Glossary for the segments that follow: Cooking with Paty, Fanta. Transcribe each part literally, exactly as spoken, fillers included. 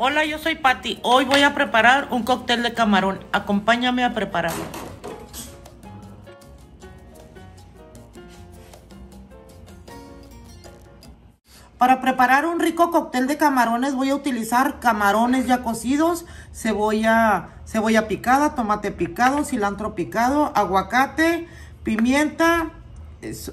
Hola, yo soy Patty. Hoy voy a preparar un cóctel de camarón. Acompáñame a prepararlo. Para preparar un rico cóctel de camarones voy a utilizar camarones ya cocidos, cebolla, cebolla picada, tomate picado, cilantro picado, aguacate, pimienta,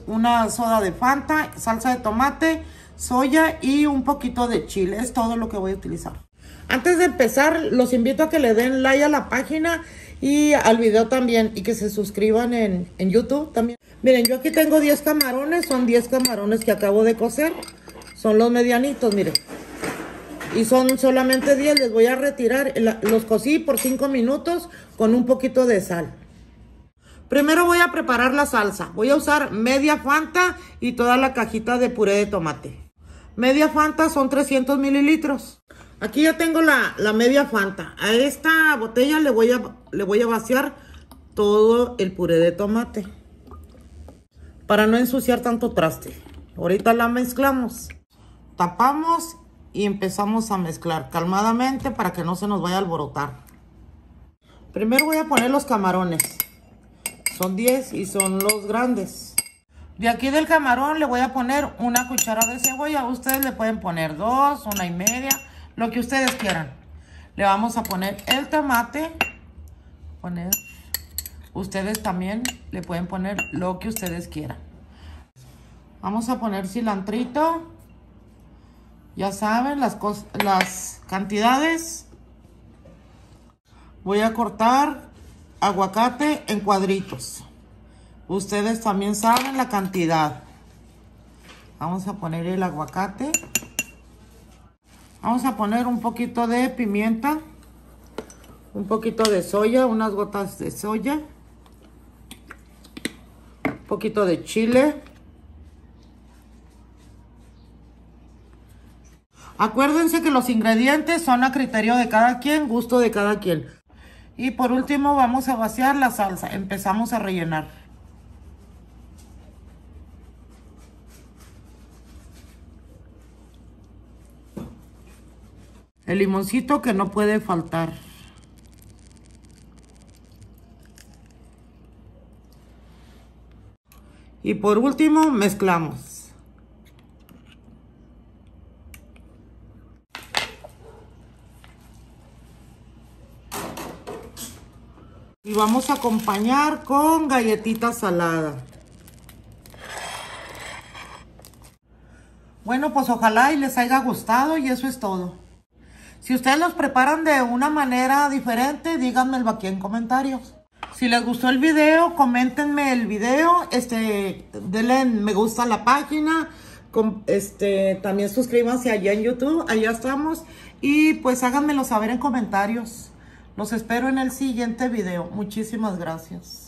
una soda de Fanta, salsa de tomate, soya y un poquito de chile. Es todo lo que voy a utilizar. Antes de empezar, los invito a que le den like a la página y al video también, y que se suscriban en, en YouTube también. Miren, yo aquí tengo diez camarones, son diez camarones que acabo de cocer. Son los medianitos, miren. Y son solamente diez, les voy a retirar. Los cocí por cinco minutos con un poquito de sal. Primero voy a preparar la salsa. Voy a usar media Fanta y toda la cajita de puré de tomate. Media Fanta son trescientos mililitros. Aquí ya tengo la, la media Fanta. A esta botella le voy a, le voy a vaciar todo el puré de tomate, para no ensuciar tanto traste. Ahorita la mezclamos. Tapamos y empezamos a mezclar calmadamente para que no se nos vaya a alborotar. Primero voy a poner los camarones. Son diez y son los grandes. De aquí del camarón le voy a poner una cuchara de cebolla. Ustedes le pueden poner dos, una y media, lo que ustedes quieran. Le vamos a poner el tomate. Poner. Ustedes también le pueden poner lo que ustedes quieran. Vamos a poner cilantrito. Ya saben las, las cantidades. Voy a cortar aguacate en cuadritos. Ustedes también saben la cantidad. Vamos a poner el aguacate. Vamos a poner un poquito de pimienta, un poquito de soya, unas gotas de soya, un poquito de chile. Acuérdense que los ingredientes son a criterio de cada quien, gusto de cada quien. Y por último vamos a vaciar la salsa. Empezamos a rellenar. El limoncito que no puede faltar. Y por último mezclamos. Y vamos a acompañar con galletita salada. Bueno, pues ojalá y les haya gustado, y eso es todo. Si ustedes los preparan de una manera diferente, díganmelo aquí en comentarios. Si les gustó el video, coméntenme el video, este, denle me gusta a la página, con, este, también suscríbanse allá en YouTube, allá estamos, y pues háganmelo saber en comentarios. Los espero en el siguiente video. Muchísimas gracias.